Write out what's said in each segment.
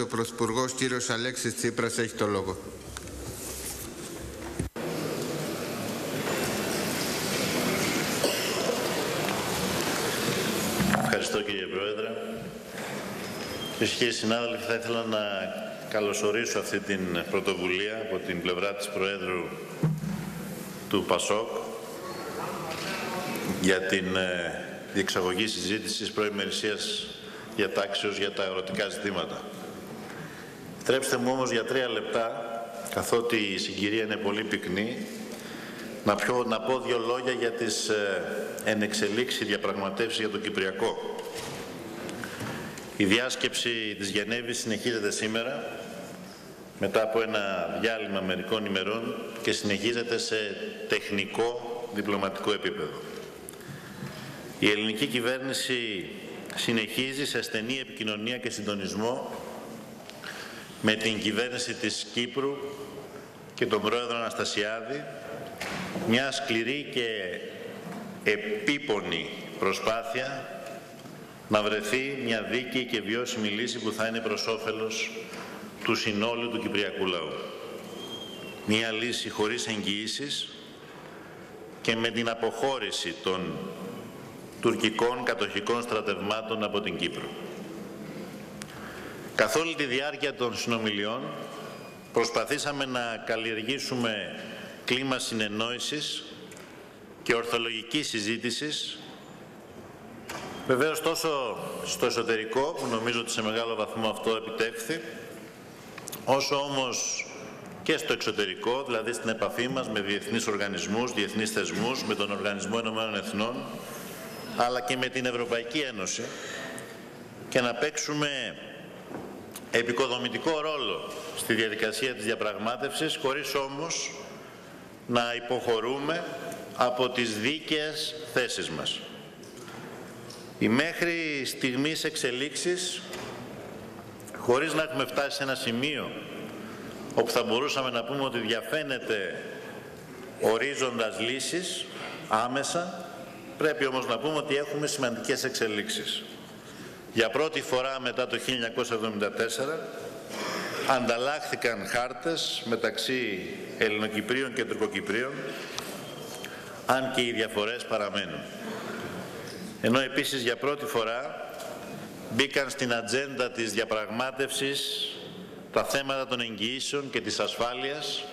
Ο Πρωθυπουργός κύριος Αλέξης Τσίπρας έχει το λόγο. Ευχαριστώ κύριε Πρόεδρε. Κυρίες και συνάδελφοι, θα ήθελα να καλωσορίσω αυτή την πρωτοβουλία από την πλευρά της Προέδρου του ΠΑΣΟΚ για την διεξαγωγή συζήτησης προημερησίας διατάξεως για τα αγροτικά ζητήματα. Επιτρέψτε μου όμως για 3 λεπτά, καθότι η συγκυρία είναι πολύ πυκνή, να πω 2 λόγια για τις ενεξελίξεις διαπραγματεύσεις για το Κυπριακό. Η διάσκεψη της Γενέβης συνεχίζεται σήμερα, μετά από ένα διάλειμμα μερικών ημερών, και συνεχίζεται σε τεχνικό διπλωματικό επίπεδο. Η ελληνική κυβέρνηση συνεχίζει σε στενή επικοινωνία και συντονισμό με την κυβέρνηση της Κύπρου και τον πρόεδρο Αναστασιάδη, μια σκληρή και επίπονη προσπάθεια να βρεθεί μια δίκαιη και βιώσιμη λύση που θα είναι προς όφελος του συνόλου του κυπριακού λαού. Μια λύση χωρίς εγγυήσεις και με την αποχώρηση των τουρκικών κατοχικών στρατευμάτων από την Κύπρο. Καθ' όλη τη διάρκεια των συνομιλιών προσπαθήσαμε να καλλιεργήσουμε κλίμα συνεννόησης και ορθολογικής συζήτησης, βεβαίως τόσο στο εσωτερικό, που νομίζω ότι σε μεγάλο βαθμό αυτό επιτεύχθη, όσο όμως και στο εξωτερικό, δηλαδή στην επαφή μας με διεθνείς οργανισμούς, διεθνείς θεσμούς, με τον Οργανισμό Ηνωμένων Εθνών, αλλά και με την Ευρωπαϊκή Ένωση, και να παίξουμε επικοδομητικό ρόλο στη διαδικασία της διαπραγμάτευσης, χωρίς όμως να υποχωρούμε από τις δίκαιες θέσεις μας. Οι μέχρι στιγμής εξελίξεις, χωρίς να έχουμε φτάσει σε ένα σημείο όπου θα μπορούσαμε να πούμε ότι διαφαίνεται ορίζοντας λύσεις άμεσα, πρέπει όμως να πούμε ότι έχουμε σημαντικές εξελίξεις. Για πρώτη φορά μετά το 1974 ανταλλάχθηκαν χάρτες μεταξύ Ελληνοκυπρίων και Τουρκοκυπρίων, αν και οι διαφορές παραμένουν. Ενώ επίσης για πρώτη φορά μπήκαν στην ατζέντα της διαπραγμάτευσης τα θέματα των εγγυήσεων και της ασφάλειας,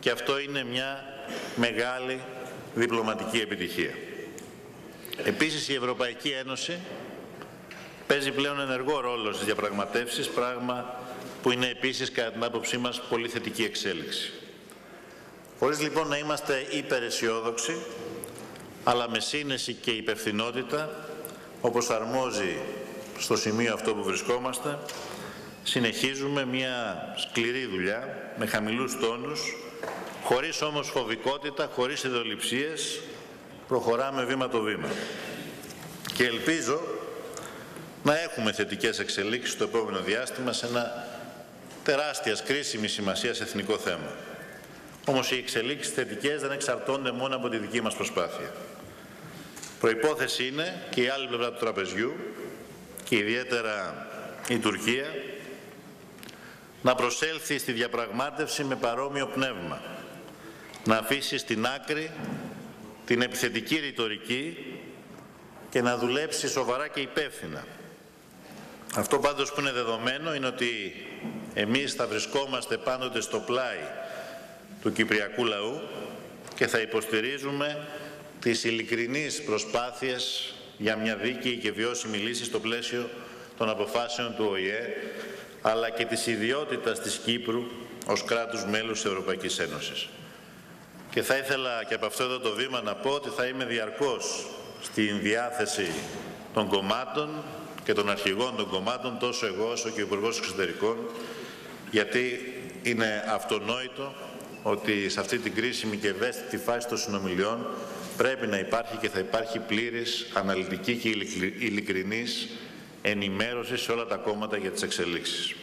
και αυτό είναι μια μεγάλη διπλωματική επιτυχία. Επίσης η Ευρωπαϊκή Ένωση παίζει πλέον ενεργό ρόλο στις διαπραγματεύσεις, πράγμα που είναι επίσης κατά την άποψή μας πολύ θετική εξέλιξη. Χωρίς λοιπόν να είμαστε υπεραισιόδοξοι, αλλά με σύνεση και υπευθυνότητα, όπως αρμόζει στο σημείο αυτό που βρισκόμαστε, συνεχίζουμε μια σκληρή δουλειά, με χαμηλούς τόνους, χωρίς όμως φοβικότητα, χωρίς ειδωληψίες, προχωράμε βήμα το βήμα. Και ελπίζω να έχουμε θετικές εξελίξεις στο επόμενο διάστημα σε ένα τεράστιας κρίσιμης σημασίας εθνικό θέμα. Όμως οι εξελίξεις θετικές δεν εξαρτώνται μόνο από τη δική μας προσπάθεια. Προϋπόθεση είναι και η άλλη πλευρά του τραπεζιού, και ιδιαίτερα η Τουρκία, να προσέλθει στη διαπραγμάτευση με παρόμοιο πνεύμα, να αφήσει στην άκρη την επιθετική ρητορική και να δουλέψει σοβαρά και υπεύθυνα. Αυτό πάντως που είναι δεδομένο είναι ότι εμείς θα βρισκόμαστε πάντοτε στο πλάι του κυπριακού λαού και θα υποστηρίζουμε τις ειλικρινείς προσπάθειες για μια δίκαιη και βιώσιμη λύση στο πλαίσιο των αποφάσεων του ΟΗΕ, αλλά και της ιδιότητας της Κύπρου ως κράτους μέλους της Ευρωπαϊκής Ένωσης. Και θα ήθελα και από αυτό εδώ το βήμα να πω ότι θα είμαι διαρκώς στην διάθεση των κομμάτων και των αρχηγών των κομμάτων, τόσο εγώ όσο και ο Υπουργός Εξωτερικών, γιατί είναι αυτονόητο ότι σε αυτή την κρίσιμη και ευαίσθητη φάση των συνομιλιών πρέπει να υπάρχει και θα υπάρχει πλήρης, αναλυτική και ειλικρινής ενημέρωση σε όλα τα κόμματα για τις εξελίξεις.